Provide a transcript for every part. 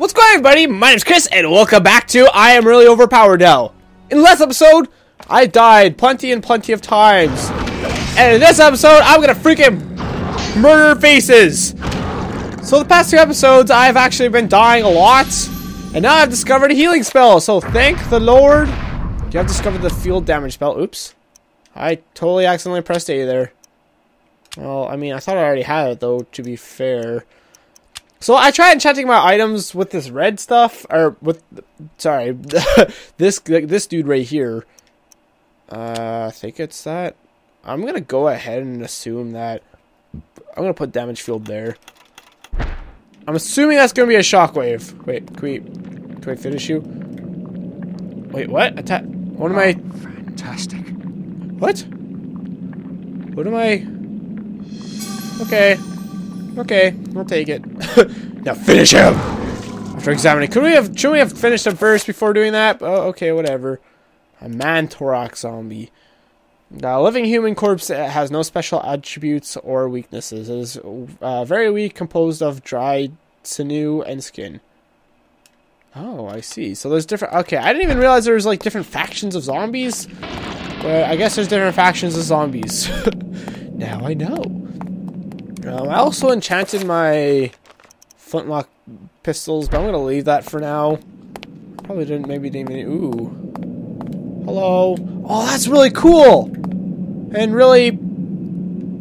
What's going on, everybody? My name's Chris, and welcome back to I Am Really Overpowered Now. In the last episode, I died plenty and plenty of times. And in this episode, I'm gonna freaking murder faces. So the past two episodes, I've actually been dying a lot. And now I've discovered a healing spell, so thank the Lord. I've discovered the field damage spell. Oops. I totally accidentally pressed A there. Well, I mean, I thought I already had it, though, to be fair. So I tried enchanting my items with this red stuff, or with, sorry, this dude right here. I think it's that. I'm gonna go ahead and assume that. I'm gonna put damage field there. I'm assuming that's gonna be a shockwave. Wait, can we finish you? Wait, what? What am I? Fantastic. What? What am I? Okay. Okay, we'll take it. Now finish him! After examining, should we have finished him first before doing that? Oh, okay, whatever. A Mantorok zombie. The living human corpse has no special attributes or weaknesses. It is very weak, composed of dried sinew and skin. Oh, I see. So there's different... Okay, I didn't even realize there was, like, different factions of zombies. But I guess there's different factions of zombies. Now I know. I also enchanted my flintlock pistols, but I'm gonna leave that for now. Probably didn't, maybe didn't even. Ooh, hello. Oh, that's really cool and really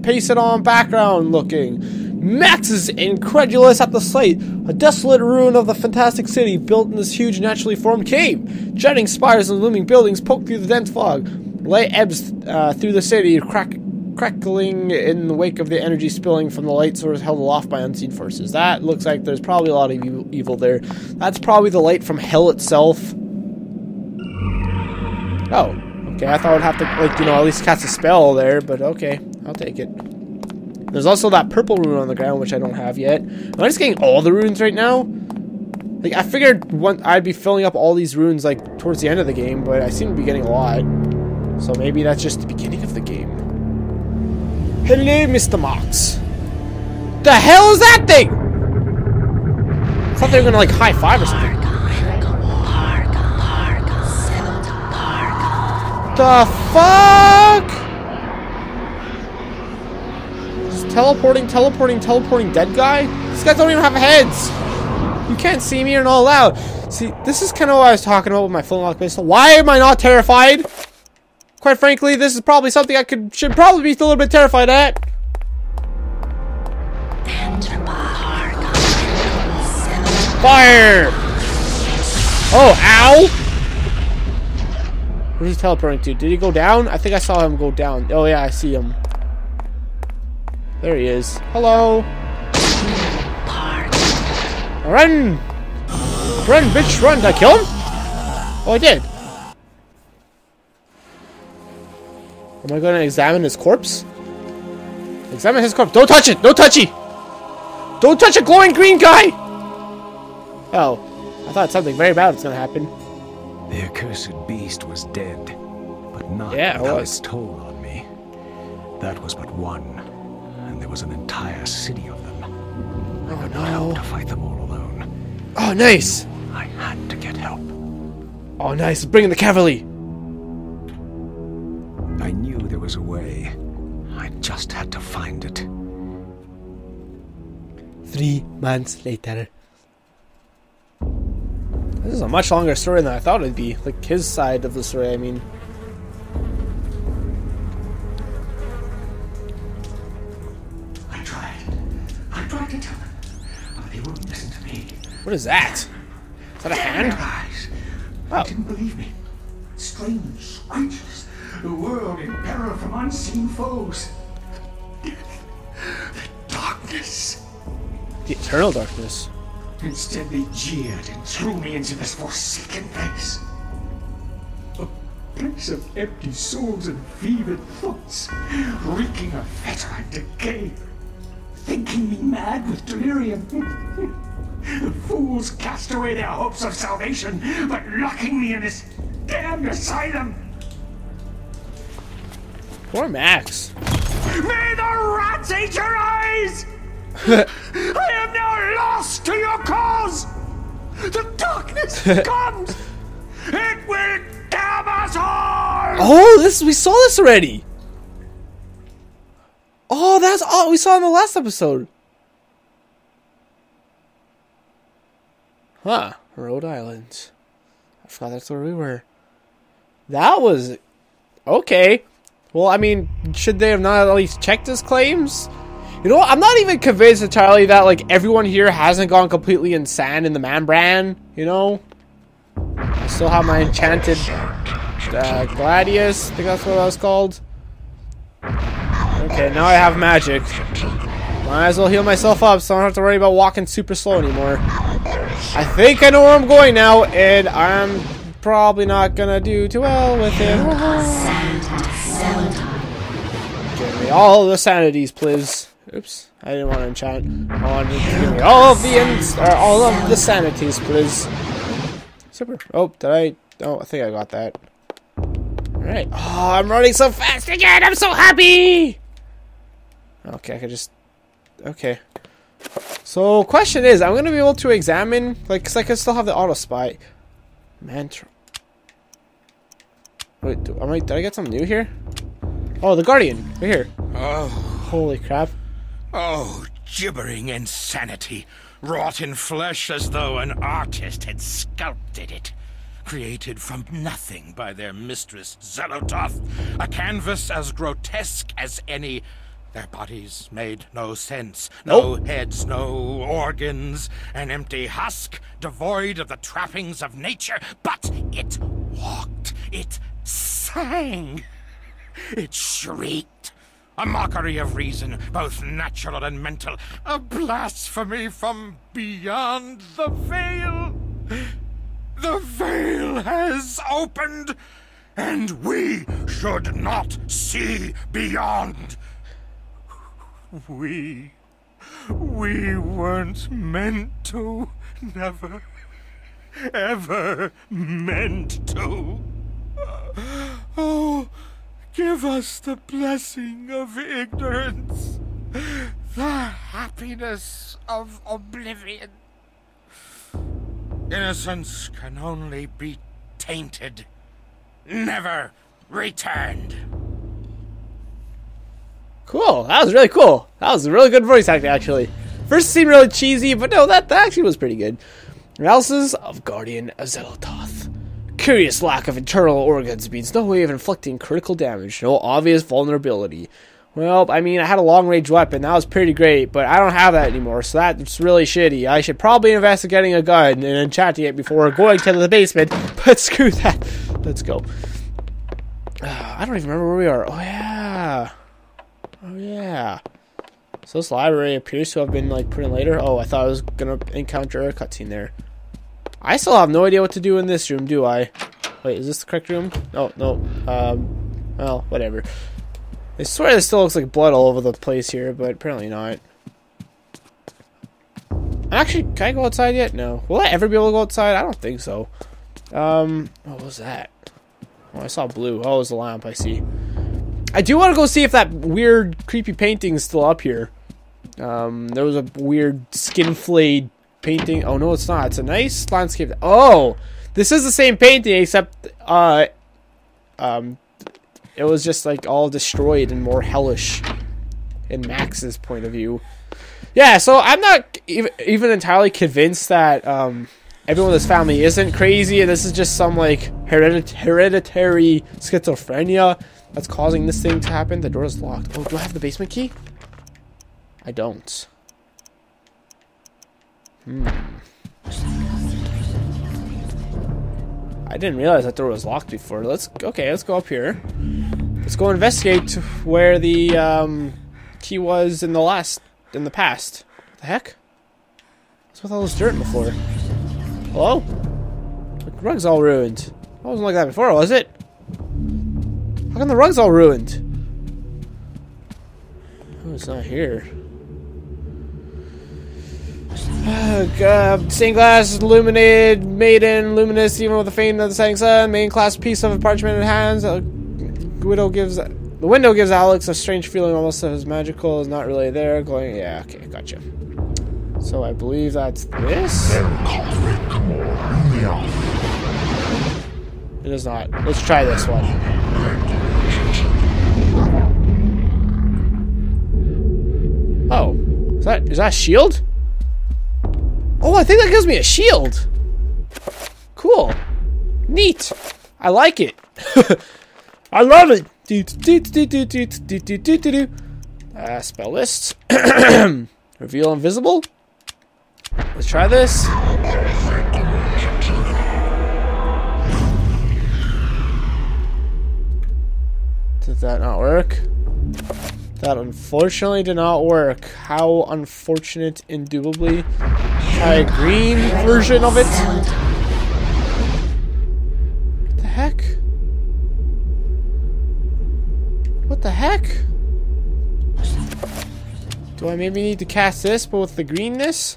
pasted on background looking. Max is incredulous at the sight. A desolate ruin of the fantastic city built in this huge naturally formed cave. Jutting spires and looming buildings poke through the dense fog. Light ebbs through the city, crackling in the wake of the energy spilling from the light source held aloft by unseen forces. That looks like there's probably a lot of evil there. That's probably the light from hell itself. Oh, okay. I thought I'd have to, like, you know, at least cast a spell there, but okay, I'll take it. There's also that purple rune on the ground, which I don't have yet. Am I just getting all the runes right now? Like, I figured I'd be filling up all these runes, like, towards the end of the game, but I seem to be getting a lot. So maybe that's just the beginning of the game. Hello, Mr. Mox. The hell is that thing? I thought they were gonna, like, high five or something. The fuck? Just teleporting dead guy? These guys don't even have heads. You can't see me, you're not allowed. See, this is kind of what I was talking about with my flintlock pistol. Why am I not terrified? Quite frankly, this is probably something I should probably be a little bit terrified at. Fire! Oh, ow! Where's he teleporting to? Did he go down? I think I saw him go down. Oh yeah, I see him. There he is. Hello. Run! Run, bitch, run! Did I kill him? Oh, I did. Am I gonna examine his corpse? Examine his corpse. Don't touch it! No touchy! Don't touch a glowing green guy! Oh. I thought something very bad was gonna happen. The accursed beast was dead, but not without its toll on me. That was but one, and there was an entire city of them. I could not help to fight them all alone. Oh, nice! I had to get help. Oh, nice. Bring in the cavalry! I knew there was a way. I just had to find it. 3 months later. This is a much longer story than I thought it'd be. Like, his side of the story, I mean. I tried to tell them, but they wouldn't listen to me. What is that? Is that a hand? Oh. They didn't believe me. Strange creatures. The world in peril from unseen foes. The darkness. The eternal darkness. Instead they jeered and threw me into this forsaken place. A place of empty souls and fevered thoughts, reeking of fetter and decay. Thinking me mad with delirium. Fools cast away their hopes of salvation, but locking me in this damned asylum. Poor Max. May the rats eat your eyes! I am now lost to your cause! comes, it will damn us all! Oh, this, we saw this already! Oh, that's all we saw in the last episode. Huh, Rhode Island. I forgot that's where we were. That was... okay. Well, I mean, should they have not at least checked his claims? You know what? I'm not even convinced entirely that, like, everyone here hasn't gone completely insane in the Man Brand, you know? I still have my enchanted Gladius, I think that's what that was called. Okay, now I have magic. Might as well heal myself up so I don't have to worry about walking super slow anymore. I think I know where I'm going now, and I'm probably not gonna do too well with him. Give me all the sanities, please. Oops, I didn't want to enchant. I wanted to give me all of the sanities, please. Super. Oh, did I? Oh, I think I got that. All right. Oh, I'm running so fast again. I'm so happy. Okay, I can just. Okay. So, question is, I'm gonna be able to examine, like, cause I can still have the auto spy. Mantra. Wait, did I get something new here? Oh, the Guardian, right here. Oh, holy crap! Oh, gibbering insanity, wrought in flesh as though an artist had sculpted it, created from nothing by their mistress Zelototh, a canvas as grotesque as any. Their bodies made no sense, no heads, no organs, an empty husk devoid of the trappings of nature, but it walked, it sang, it shrieked, a mockery of reason, both natural and mental, a blasphemy from beyond the veil. The veil has opened, and we should not see beyond. We weren't meant to, never, ever meant to. Oh, give us the blessing of ignorance, the happiness of oblivion. Innocence can only be tainted, never returned. Cool. That was really cool. That was a really good voice acting, actually. First seemed really cheesy, but no, that actually was pretty good. Analysis of Guardian of Zelototh. Curious lack of internal organs means no way of inflicting critical damage. No obvious vulnerability. Well, I mean, I had a long-range weapon. That was pretty great, but I don't have that anymore, so that's really shitty. I should probably invest in getting a gun and enchanting it before going to the basement, but screw that. Let's go. I don't even remember where we are. Oh, yeah. Oh yeah. So this library appears to have been like put in later. Oh, I thought I was gonna encounter a cutscene there. I still have no idea what to do in this room, do I? Wait, is this the correct room? No, no. Well, whatever. I swear this still looks like blood all over the place here, but apparently not. Actually, can I go outside yet? No. Will I ever be able to go outside? I don't think so. What was that? Oh, I saw blue. Oh, it was a lamp, I see. I do want to go see if that weird, creepy painting's still up here. There was a weird skin-flayed painting. Oh, no, it's not. It's a nice landscape. Oh! This is the same painting, except, it was just, like, all destroyed and more hellish in Max's point of view. Yeah, so I'm not even entirely convinced that, everyone in this family isn't crazy, and this is just some, like, hereditary schizophrenia that's causing this thing to happen. The door is locked. Oh, do I have the basement key? I don't. I didn't realize that door was locked before. Okay, let's go up here. Let's go investigate where the key was in the past. What the heck? What's with all this dirt on the floor? Hello? The rug's all ruined. I wasn't like that before, was it? How come the rug's all ruined? Oh, it's not here. Stained glass, illuminated, maiden, luminous, even with the faint of the setting sun. Main class piece of parchment in hands. The window gives Alex a strange feeling, almost as magical. Is not really there. Going, yeah, okay, gotcha. So I believe that's this? It is not. Let's try this one. Oh. Is that a shield? Oh, I think that gives me a shield. Cool. Neat. I like it. I love it. Spell list. Reveal invisible. Let's try this. Did that not work? That unfortunately did not work. How unfortunate, indubitably. Try a green version of it. What the heck? What the heck? Do I maybe need to cast this, but with the greenness?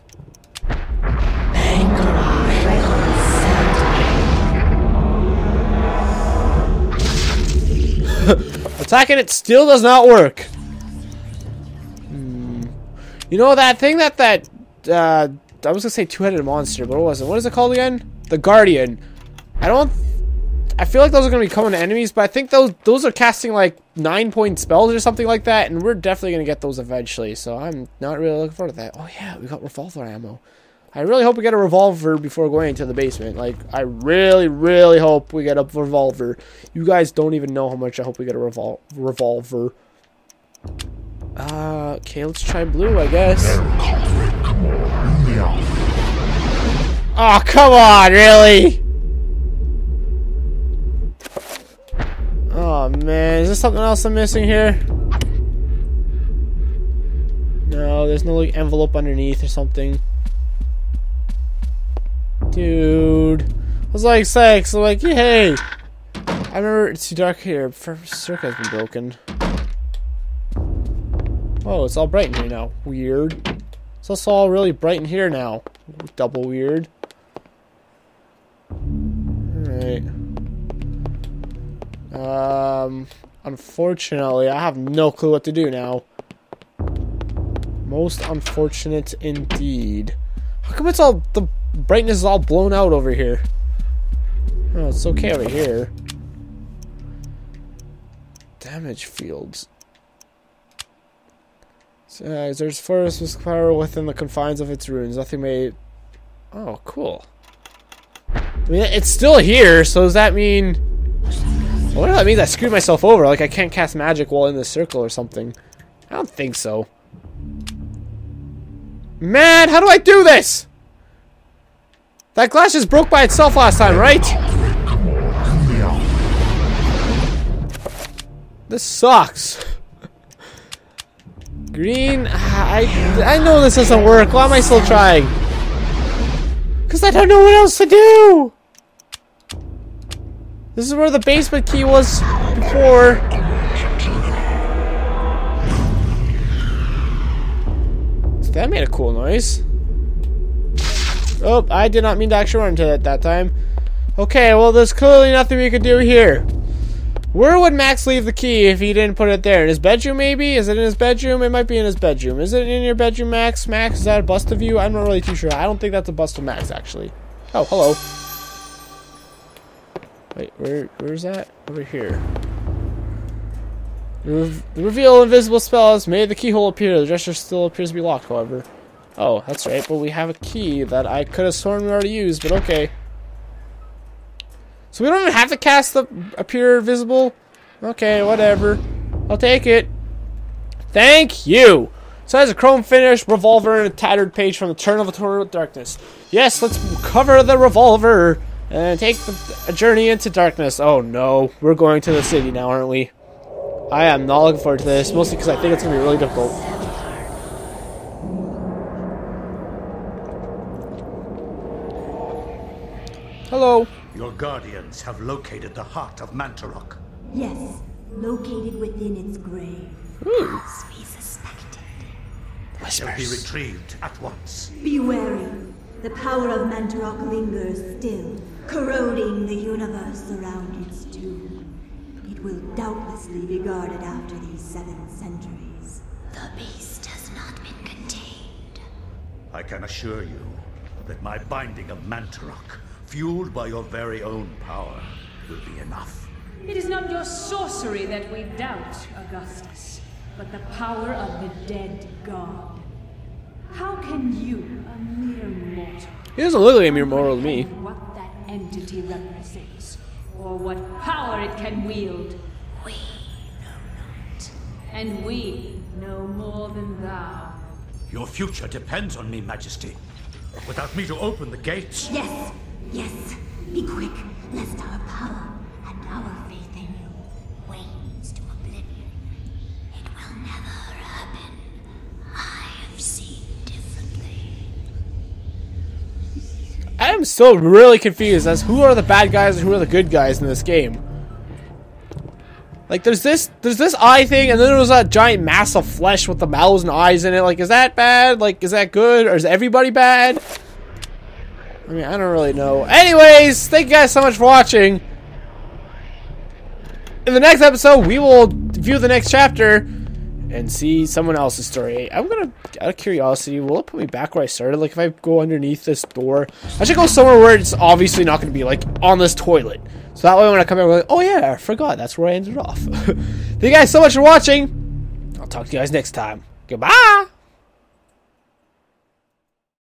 Attacking it still does not work. You know that thing that I was gonna say two-headed monster, but what was it? What is it called again? The Guardian. I feel like those are gonna become enemies, but I think those are casting like 9-point spells or something like that, and we're definitely gonna get those eventually. So I'm not really looking forward to that. Oh yeah, we got revolver ammo. I really hope we get a revolver before going into the basement. Like, I really, really hope we get a revolver. You guys don't even know how much I hope we get a revolver. Okay, let's try blue, I guess. Oh, come on, really? Oh, man. Is there something else I'm missing here? No, there's no, like, envelope underneath or something. Dude. I was like, sex. I'm like, yay. I remember it's too dark here. First circuit has been broken. Oh, it's all bright in here now. Weird. So it's all really bright in here now. Double weird. Alright. Unfortunately, I have no clue what to do now. Most unfortunate indeed. How come it's all... the brightness is all blown out over here? Oh, it's okay over here. Damage fields. There's forest was power within the confines of its ruins. Nothing may... Oh, cool. I mean, it's still here, so does that mean... I wonder if that means I screwed myself over. Like, I can't cast magic while in this circle or something. I don't think so. Man, how do I do this? That glass just broke by itself last time, right? This sucks. Green, I know this doesn't work. Why am I still trying? Because I don't know what else to do. This is where the basement key was before. So that made a cool noise. Oh, I did not mean to actually run into it that time. Okay, well, there's clearly nothing we could do here. Where would Max leave the key if he didn't put it there? In his bedroom, maybe? Is it in his bedroom? It might be in his bedroom. Is it in your bedroom, Max? Max, is that a bust of you? I'm not really too sure. I don't think that's a bust of Max, actually. Oh, hello. Wait, where's that? Over here. The reveal invisible spells made the keyhole appear. The dresser still appears to be locked, however. Oh, that's right, but we have a key that I could have sworn we already used, but okay. So we don't even have to cast the appear visible? Okay, whatever. I'll take it. Thank you! So that's a chrome finish, revolver, and a tattered page from the Turn of the Darkness. Yes, let's cover the revolver and take a journey into darkness. Oh no, we're going to the city now, aren't we? I am not looking forward to this, mostly because I think it's going to be really difficult. Hello. Your guardians have located the heart of Mantorok. Yes, located within its grave. As we suspected. It shall be retrieved at once. Be wary. The power of Mantorok lingers still, corroding the universe around its tomb. It will doubtlessly be guarded after these 7 centuries. The beast has not been contained. I can assure you that my binding of Mantorok, fueled by your very own power, will be enough. It is not your sorcery that we doubt, Augustus, but the power of the dead god. How can you, a mere mortal, he doesn't look like a mere mortal to me, what that entity represents, or what power it can wield? We know not, and we know more than thou. Your future depends on me, Majesty. Without me to open the gates. Yes, yes. Be quick, lest our power and our faith in you wanes to oblivion. It will never happen. I have seen differently. I am still really confused as who are the bad guys and who are the good guys in this game. Like there's this eye thing, and then there was that giant mass of flesh with the mouths and eyes in it. Like, is that bad? Like, is that good? Or is everybody bad? I mean, I don't really know. Anyways, thank you guys so much for watching. In the next episode, we will view the next chapter and see someone else's story. I'm gonna, out of curiosity, will it put me back where I started? Like, if I go underneath this door, I should go somewhere where it's obviously not gonna be, like, on this toilet. So that way when I come back, we're like, oh yeah, I forgot, that's where I ended off. Thank you guys so much for watching. I'll talk to you guys next time. Goodbye!